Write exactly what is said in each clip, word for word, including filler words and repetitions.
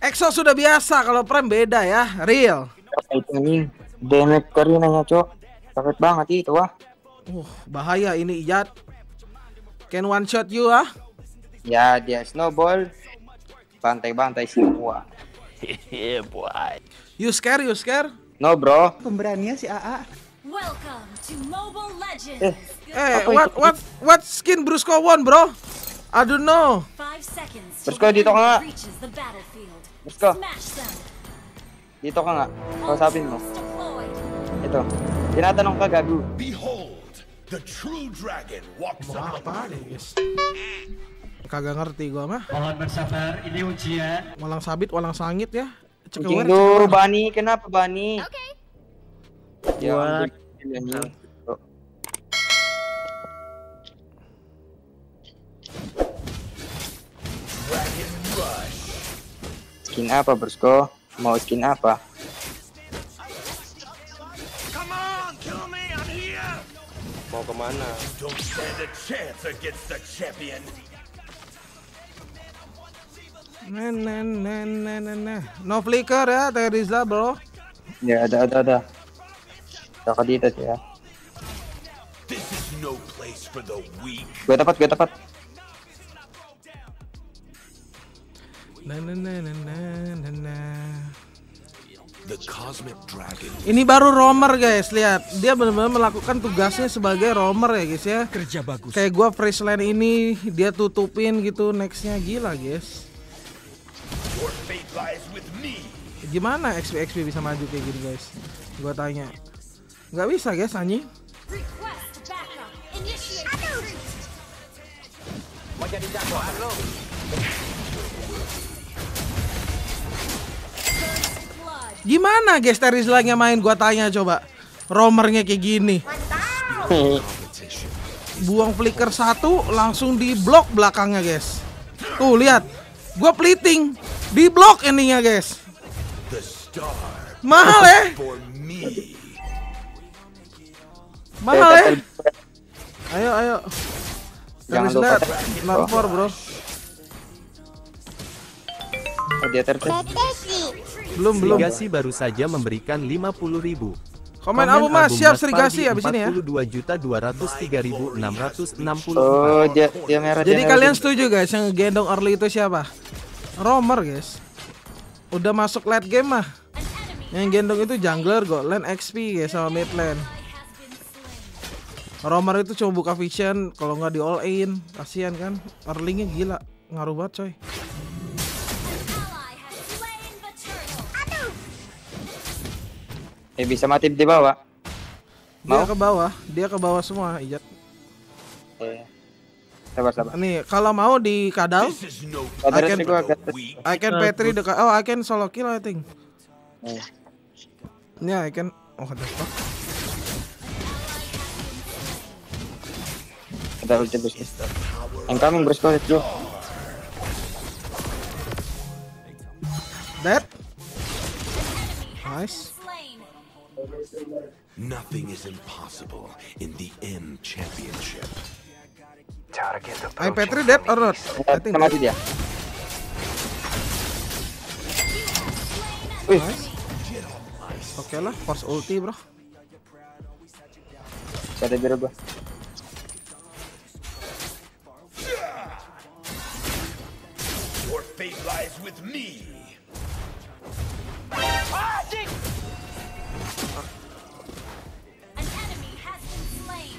Exo sudah biasa, kalau prem beda ya, real. Ini damage Karina nya cok, sakit banget itu wah. Uh, bahaya ini Ijat. Can one shot you ah? Ya dia snowball, bantai-bantai semua. Hehehe boy. You scare, you scare? No bro. Pemberaninya si A A. Welcome to Mobile Legends. Eh, eh what what what skin Brusko won bro? I don't know. Brusko di toko nggak? Brusko di toko nggak? Kau sabin lo. Itu. Ternyata nongka gagu. Kagak ngerti gua mah. Mohon bersabar, ini ujian. Walang sabit, walang sangit ya. Cekewar. Lu Bani, kenapa Bani? Oke. Ya. Skin apa, Brusko? Mau skin apa? Mau kemana? Nah, nah, nah, nah, nah, nah. No flicker ya, Terizla bro. Ya ada, ada, ada. Takut itu ya. Gue tepat, gue tepat. Nah, nah, nah, nah, nah, nah. Ini baru roamer guys, lihat dia benar-benar melakukan tugasnya sebagai roamer ya guys ya. Kerja bagus. Kayak gua fresh lane ini dia tutupin gitu, nextnya gila guys. Gimana X P X P bisa maju kayak gini guys? Gua tanya. Nggak bisa guys anjing. Gimana guys Terizla nya main, gua tanya coba. Romernya kayak gini. Buang flicker satu langsung di blok belakangnya guys. Tuh lihat. Gua pleating di blok ininya guys. Mahal ya. Mahal ya. Ayo ayo. Terizla lapor bro. Dia belum belum. Serigasi baru saja memberikan lima puluh ribu. Komen apa mas? Siap Serigasi abis ini ya. empat puluh dua juta dua ratus tiga ribu enam ratus enam puluh. Oh, dia, dia merah. Jadi dia kalian merah. Setuju guys yang gendong early itu siapa? Romer guys. Udah masuk late game mah. Yang gendong itu jungler, gold lane, X P guys sama mid lane. Romer itu cuma buka vision, kalau nggak di all in, kasihan kan. Early-nya gila, ngaruh banget coy. Eh bisa mati di bawah. Mau? Dia ke bawah, dia ke bawah semua, Ijat. Eh. Sabar sabar. Nih, kalau mau di kadal. I can, I can Petri dekat. Oh, I can solo kill I think. Eh. Yeah, I can. Oh, ada apa? Ada ulti boost. Incoming burst itu. Dead. Nice. Nothing is impossible in the end championship. Ay, Petri dead or not? I think mati dia. Wih. Oke lah, force ulti, bro. Ada biru gua. Your fate lies with me.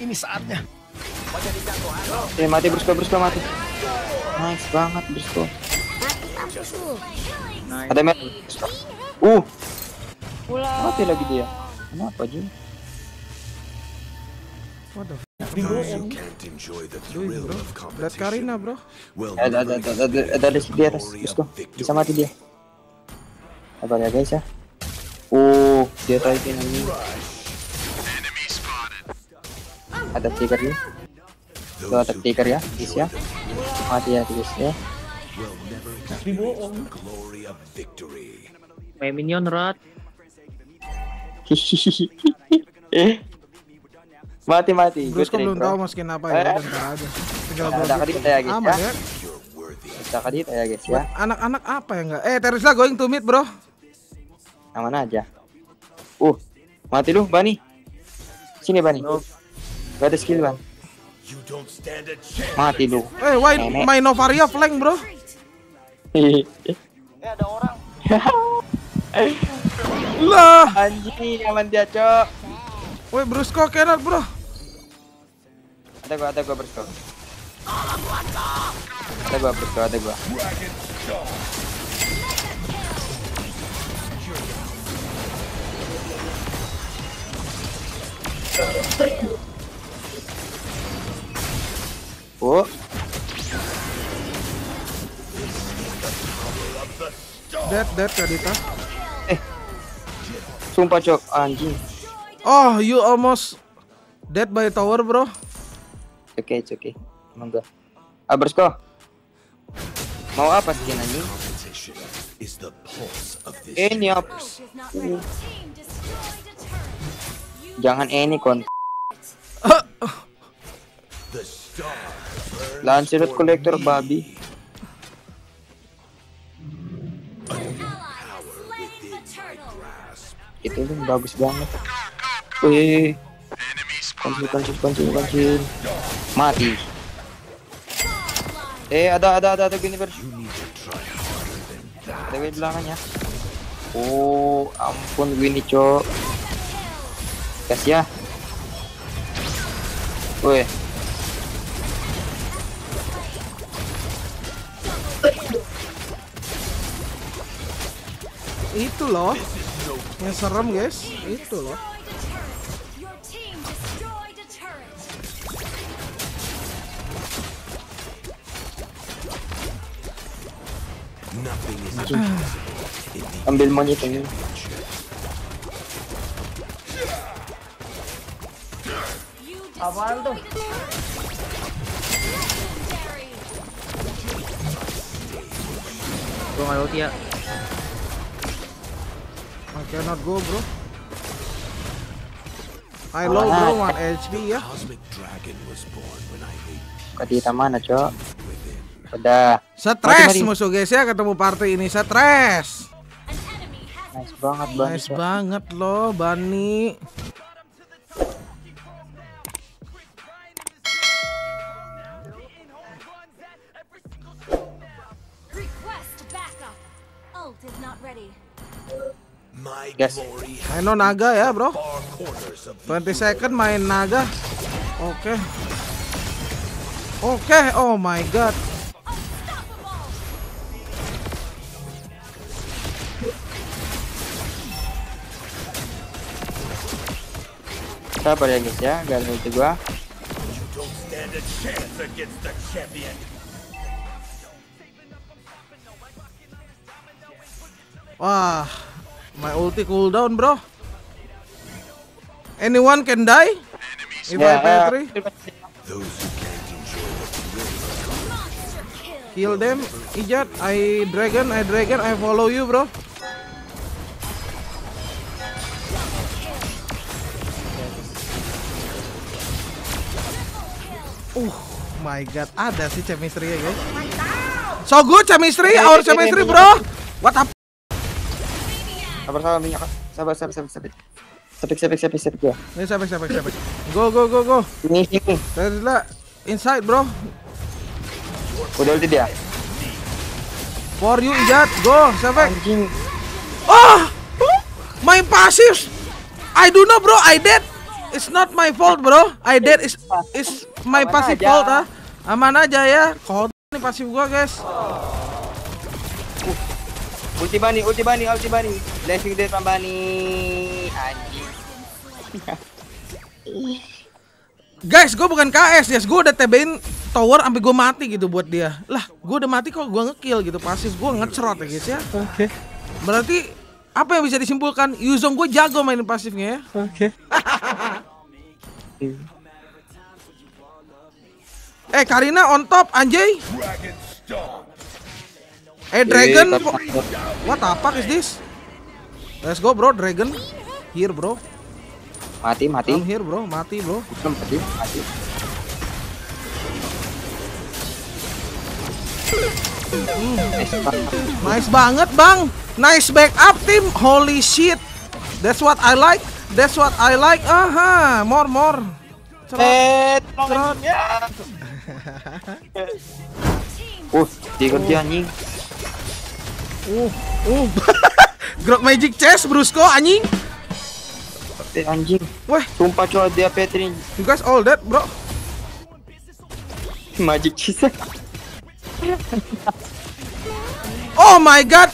Ini saatnya. Eh mati Brusko, Brusko mati. Nice banget Brusko. Ada mati. Uh. Mati lagi dia. Kenapa Jun? What the fuck? Lihat Karina bro. Ada ada ada ada di atas Brusko. Bisa mati dia. Sabar ya guys ya. Uh dia tadi ini. Ada trigger nih. Tuh ada trigger ya, guys ya. Mati ya guys ya. Dibohong. main minion Rod. Mati mati. Terus kau belum tahu masukin apa ya? Bentar aja. Tinggal berarti ya guys. Aman ya. Kita kadit ya guys ya. Anak-anak apa ya enggak? Eh Terizla going to mid bro. Aman aja. Uh mati lu Bani. Sini Bani. Gak ada skill Bang. Mati lu. Eh why main Novaria flank bro? Eh ada orang. Lah anjing aman dia cok. Woi Brusko kenar bro. Ada gua ada gua Brusko. Ada gua Brusko ada gua. Oh. Dead dead Kadita. Eh. Sumpah cok anjing. Oh, you almost dead by tower, bro. Oke, oke, oke. Monggo. Abersko. Mau apa skin anjing? Ini apa? Jangan ini kon. Lancelot kolektor babi. Itu tuh bagus banget. Wih, kancil kancil kancil kancil, mati. Eh ada ada ada ada gini ber. Ada di belakangnya. Oh ampun gini cok. Gas ya. Wih. Itu loh. Yang serem guys, itu loh. Ambil monitnya. Apaan tuh? Gua nggak ulti ya. I cannot go bro. I low bro one H P ya. Kadita mana cok? Udah stres musuh guys ya, ketemu party ini stres. Nice banget Bani. Nice banget loh Bani. Guys, main naga ya bro. twenty second main naga. Oke okay. Oke okay. Oh my god. Sabar ya guys ya, gak ada itu gua. Wah, my ulti cooldown bro. Anyone can die? If yeah, I play three? Kill them, Ijat, I dragon, I dragon, I follow you bro. Uh, my god, ada sih chemistry ya guys. So good chemistry, our chemistry bro. What up? Sabar sabar minyak. Sabar sabar sabar sabar. Sepik sepik sepik sepik ya. Ini sepik sepik sepik. Go go go go. Ini ini. Terizla inside bro. Udah ulti dia. For you Ijat, go sepik. Oh, main pasif. I do know bro, I dead. It's not my fault bro, I dead is is my passive fault ah. Aman aja ya. Kau ini pasif gua guys. Ulti Bani, ulti Bani, ulti Bani. Blessing dead Bani. Anjing. Guys, gua bukan K S ya, yes, gua udah T B-in tower sampai gua mati gitu buat dia. Lah, gua udah mati kok gua ngekill gitu, pasif gua ngecerot ya guys ya. Oke. Okay. Berarti apa yang bisa disimpulkan? Yuzhong gue jago mainin pasifnya ya. Oke. Okay. Eh Karina on top anjay. Eh Dragon. What the fuck is this? Let's go bro, dragon here bro. Mati, mati. I'm here bro, mati bro. Bukan, mati, mati. Hmm. Nice, nice banget bang. Nice backup tim. Holy shit. That's what I like. That's what I like. Aha, more more. Cerot, cerot. Uh, diganti anjing. Uh, uh. Grok Magic Chess brusko anjing. Anjing. Wah, sumpah coy dia Petrin. You guys all dead, bro. Magic Chess. Oh my god.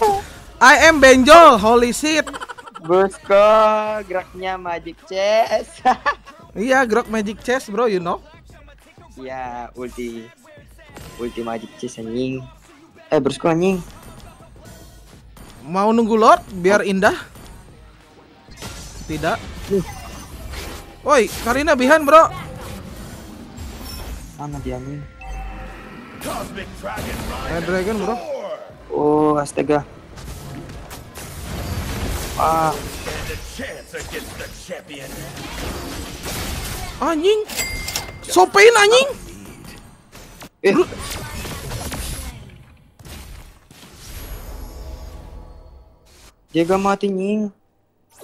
I am Benjol. Holy shit. Brusko, geraknya Magic Chess. Iya, grok Magic Chess, bro, you know. Iya, ulti. Ulti Magic Chess anjing. Eh, brusko anjing. Mau nunggu Lord biar oh. Indah. Tidak. Woi, Karina behind, bro. Mana dia nih? Eh, dragon, bro. Oh, astaga. Ah. Anjing. Sopain anjing. Eh. Jaga mati nying.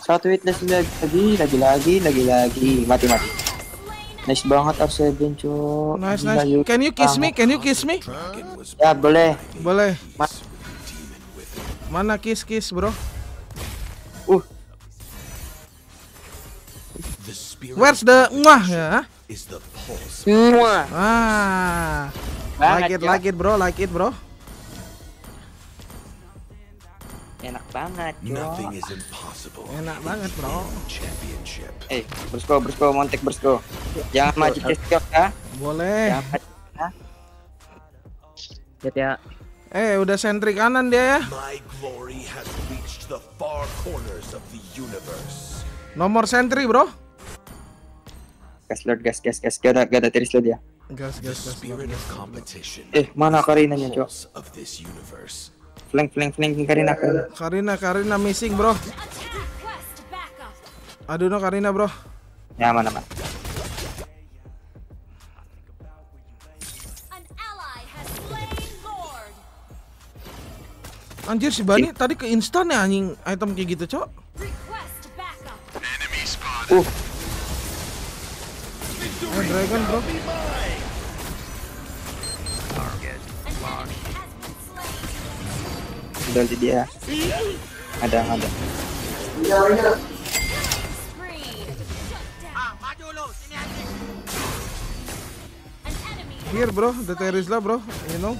Satu witness lagi, lagi lagi, lagi lagi, mati mati. Nice banget absen cuy. Nice nice. Can you kiss me? Can you kiss me? Ya boleh. Boleh. Mas. Mana kiss kiss bro? Uh. Where's the mwah ya? Mwah. Ah. Like it, like it bro, like it bro. Enak banget bro. Enak banget bro. Eh, bersko, bersko, montek bersko. Jangan maju keskok ya. Boleh. Lihat ya. Eh, udah sentri kanan dia ya. Nomor sentri bro. Gas lord, gas gas gas. Gak ada, gak ada Terizla dia. Gas gas gas. Eh, mana Karinanya cok? Flank, flank, flank, Karina, Karina. Karina, Karina missing bro. Aduh no Karina bro. Ya mana mana. Anjir si Bani tadi ke instan ya anjing item kayak gitu cok. Uh. Eh, dragon bro. Dari dia ada ada here bro, the Terizla bro, you know.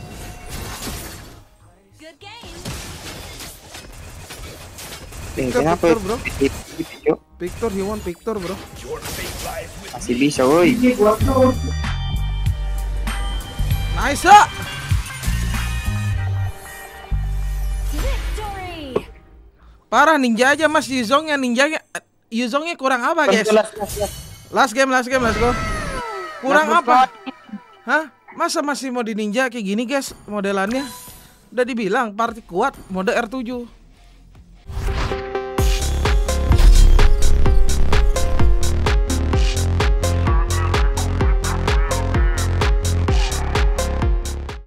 Kenapa bro? Picture, you want picture bro? Masih bisa woi. Nice up. Parah ninja aja mas, Yuzhongnya ninjanya, Yuzhongnya kurang apa guys? Last game, last game, let's go. Kurang apa? Hah? Masa masih mau di ninja kayak gini guys modelannya? Udah dibilang party kuat mode R tujuh.